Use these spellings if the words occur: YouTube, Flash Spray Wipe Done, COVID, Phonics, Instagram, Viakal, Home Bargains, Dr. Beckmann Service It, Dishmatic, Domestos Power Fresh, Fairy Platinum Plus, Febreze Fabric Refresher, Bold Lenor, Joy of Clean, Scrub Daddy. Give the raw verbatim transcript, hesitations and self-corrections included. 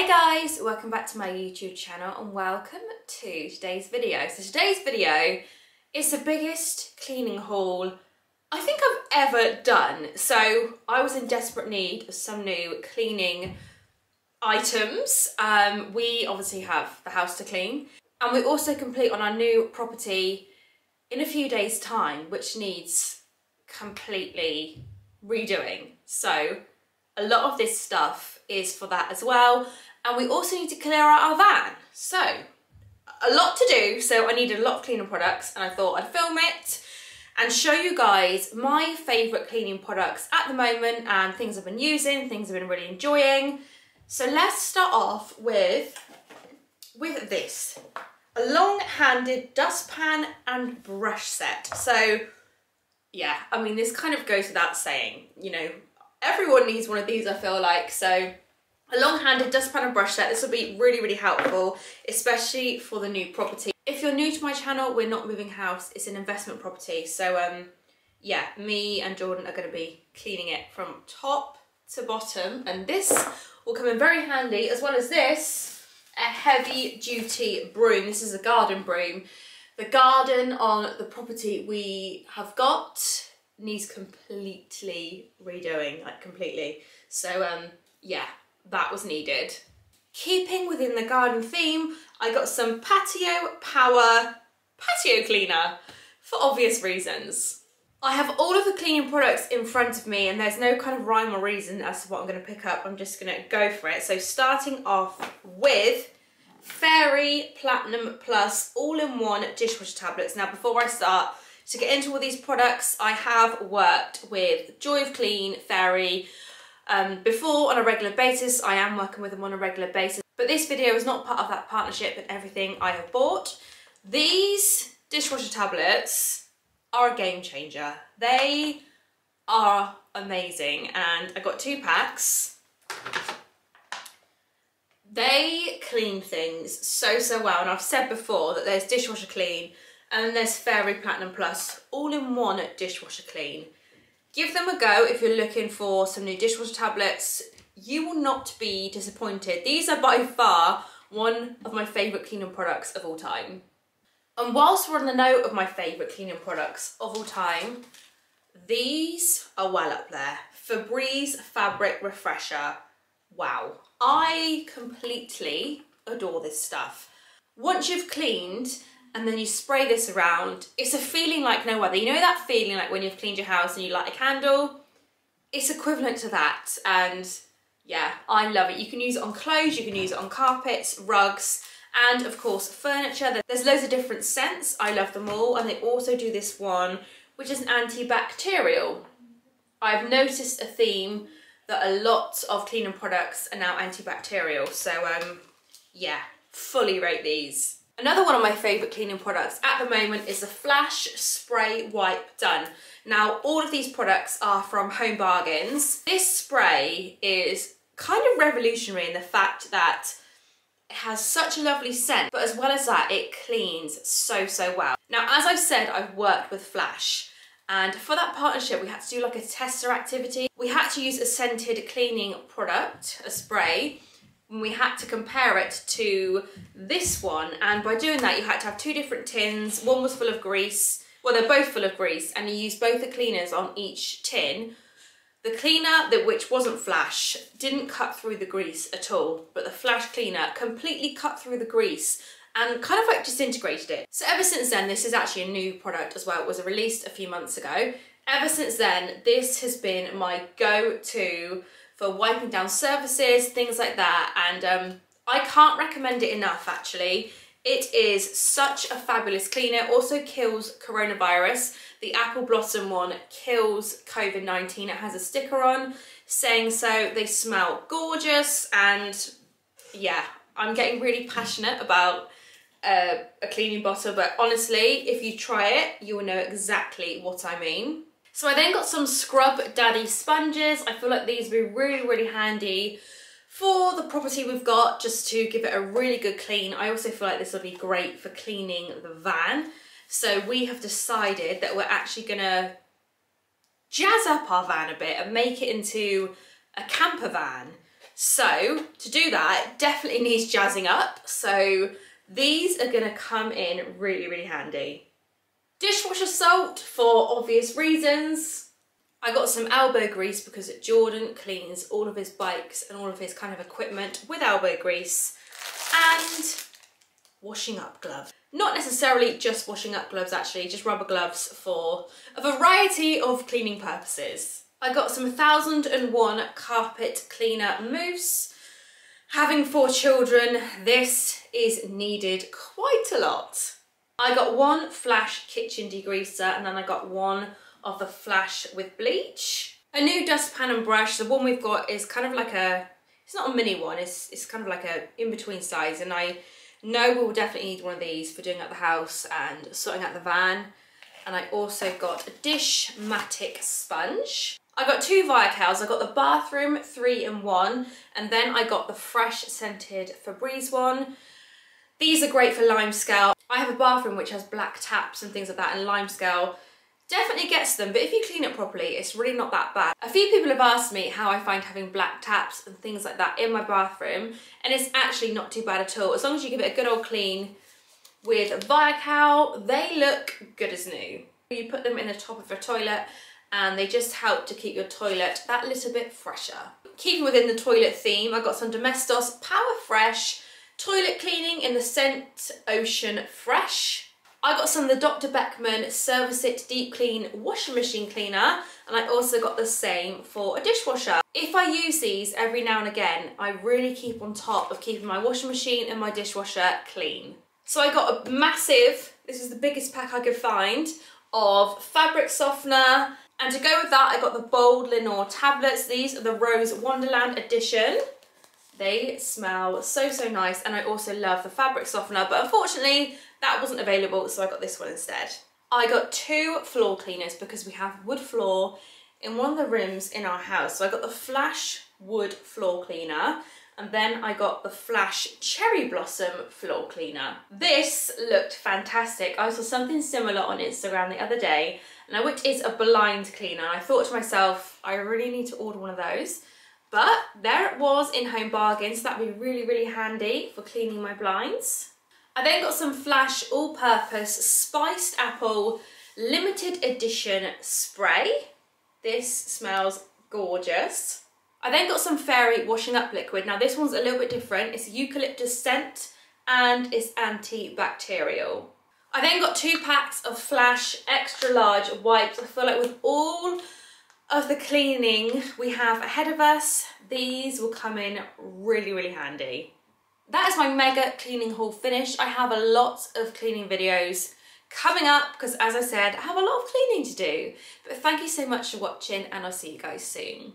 Hey guys, welcome back to my YouTube channel and welcome to today's video. So today's video is the biggest cleaning haul I think I've ever done. So I was in desperate need of some new cleaning items. Um, we obviously have the house to clean and we also complete on our new property in a few days' time, which needs completely redoing. So a lot of this stuff is for that as well. And we also need to clear out our van. So, a lot to do, so I needed a lot of cleaning products and I thought I'd film it and show you guys my favourite cleaning products at the moment and things I've been using, things I've been really enjoying. So let's start off with, with this, a long-handed dustpan and brush set. So yeah, I mean this kind of goes without saying, you know, everyone needs one of these, I feel like. So a long-handed dustpan and brush set. This will be really, really helpful, especially for the new property. If you're new to my channel, we're not moving house. It's an investment property. So um, yeah, me and Jordan are going to be cleaning it from top to bottom. And this will come in very handy, as well as this, a heavy-duty broom. This is a garden broom. The garden on the property we have got needs completely redoing, like completely. So um, yeah, that was needed. Keeping within the garden theme, I got some Patio Power patio cleaner for obvious reasons. I have all of the cleaning products in front of me and there's no kind of rhyme or reason as to what I'm gonna pick up. I'm just gonna go for it. So starting off with Fairy Platinum Plus all-in-one dishwasher tablets. Now, before I start, to get into all these products, I have worked with Joy of Clean, Fairy, um, before on a regular basis. I am working with them on a regular basis, but this video is not part of that partnership, and everything I have bought. These dishwasher tablets are a game changer. They are amazing, and I got two packs. They clean things so, so well, and I've said before that there's dishwasher clean, and then there's Fairy Platinum Plus all-in-one dishwasher clean. Give them a go if you're looking for some new dishwasher tablets. You will not be disappointed. These are by far one of my favourite cleaning products of all time. And whilst we're on the note of my favourite cleaning products of all time, these are well up there. Febreze Fabric Refresher. Wow. I completely adore this stuff. Once you've cleaned, and then you spray this around, it's a feeling like no other. You know that feeling like when you've cleaned your house and you light a candle? It's equivalent to that, and yeah, I love it. You can use it on clothes, you can use it on carpets, rugs, and of course furniture. There's loads of different scents, I love them all, and they also do this one, which is an antibacterial. I've noticed a theme that a lot of cleaning products are now antibacterial, so um, yeah, fully rate these. Another one of my favourite cleaning products at the moment is the Flash Spray Wipe Done. Now, all of these products are from Home Bargains. This spray is kind of revolutionary in the fact that it has such a lovely scent, but as well as that, it cleans so, so well. Now, as I've said, I've worked with Flash, and for that partnership, we had to do like a tester activity. We had to use a scented cleaning product, a spray, and we had to compare it to this one, and by doing that you had to have two different tins. One was full of grease, well they're both full of grease, and you used both the cleaners on each tin. The cleaner, that which wasn't Flash, didn't cut through the grease at all, but the Flash cleaner completely cut through the grease and kind of like disintegrated it. So ever since then, this is actually a new product as well, it was released a few months ago. Ever since then, this has been my go-to for wiping down surfaces, things like that, and um, I can't recommend it enough actually. It is such a fabulous cleaner, also kills coronavirus. The Apple Blossom one kills COVID nineteen, it has a sticker on saying so. They smell gorgeous, and yeah, I'm getting really passionate about uh, a cleaning bottle, but honestly, if you try it, you will know exactly what I mean. So I then got some Scrub Daddy sponges. I feel like these would be really, really handy for the property we've got, just to give it a really good clean. I also feel like this will be great for cleaning the van. So we have decided that we're actually gonna jazz up our van a bit and make it into a camper van. So to do that, definitely needs jazzing up, so these are gonna come in really, really handy. Dishwasher salt, for obvious reasons. I got some elbow grease because Jordan cleans all of his bikes and all of his kind of equipment with elbow grease. And washing up gloves. Not necessarily just washing up gloves actually, just rubber gloves for a variety of cleaning purposes. I got some one thousand and one carpet cleaner mousse. Having four children, this is needed quite a lot. I got one Flash kitchen degreaser and then I got one of the Flash with bleach. A new dustpan and brush. The one we've got is kind of like a, it's not a mini one, it's, it's kind of like a in-between size, and I know we'll definitely need one of these for doing up the house and sorting out the van. And I also got a Dishmatic sponge. I got two Viakals. I got the bathroom three in one, and then I got the fresh scented Febreze one. These are great for limescale. I have a bathroom which has black taps and things like that, and limescale definitely gets them, but if you clean it properly, it's really not that bad. A few people have asked me how I find having black taps and things like that in my bathroom, and it's actually not too bad at all. As long as you give it a good old clean with Viakal, they look good as new. You put them in the top of a toilet and they just help to keep your toilet that little bit fresher. Keeping within the toilet theme, I got some Domestos Power Fresh toilet cleaning in the scent Ocean Fresh. I got some of the Doctor Beckmann Service It Deep Clean Washing Machine Cleaner, and I also got the same for a dishwasher. If I use these every now and again, I really keep on top of keeping my washing machine and my dishwasher clean. So I got a massive, this is the biggest pack I could find, of fabric softener, and to go with that I got the Bold Lenor tablets. These are the Rose Wonderland edition. They smell so, so nice, and I also love the fabric softener, but unfortunately that wasn't available, so I got this one instead. I got two floor cleaners because we have wood floor in one of the rooms in our house. So I got the Flash Wood Floor Cleaner, and then I got the Flash Cherry Blossom Floor Cleaner. This looked fantastic. I saw something similar on Instagram the other day, now which is a blind cleaner. I thought to myself, I really need to order one of those. But there it was in Home Bargains, so that'd be really, really handy for cleaning my blinds. I then got some Flash All-Purpose Spiced Apple Limited Edition Spray. This smells gorgeous. I then got some Fairy Washing Up Liquid. Now this one's a little bit different. It's eucalyptus scent and it's antibacterial. I then got two packs of Flash Extra Large Wipes. I feel like with all of the cleaning we have ahead of us, these will come in really, really handy. That is my mega cleaning haul finished. I have a lot of cleaning videos coming up because, as I said, I have a lot of cleaning to do. But thank you so much for watching, and I'll see you guys soon.